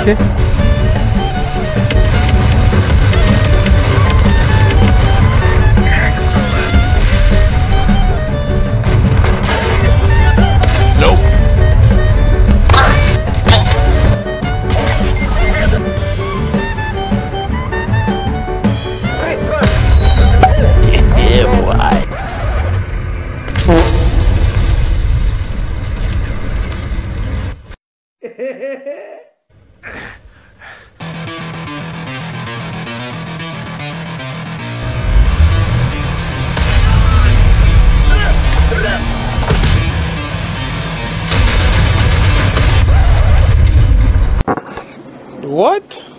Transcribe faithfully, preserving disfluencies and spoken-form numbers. Okay. Nope. Yeah, boy. Hehehehe. What?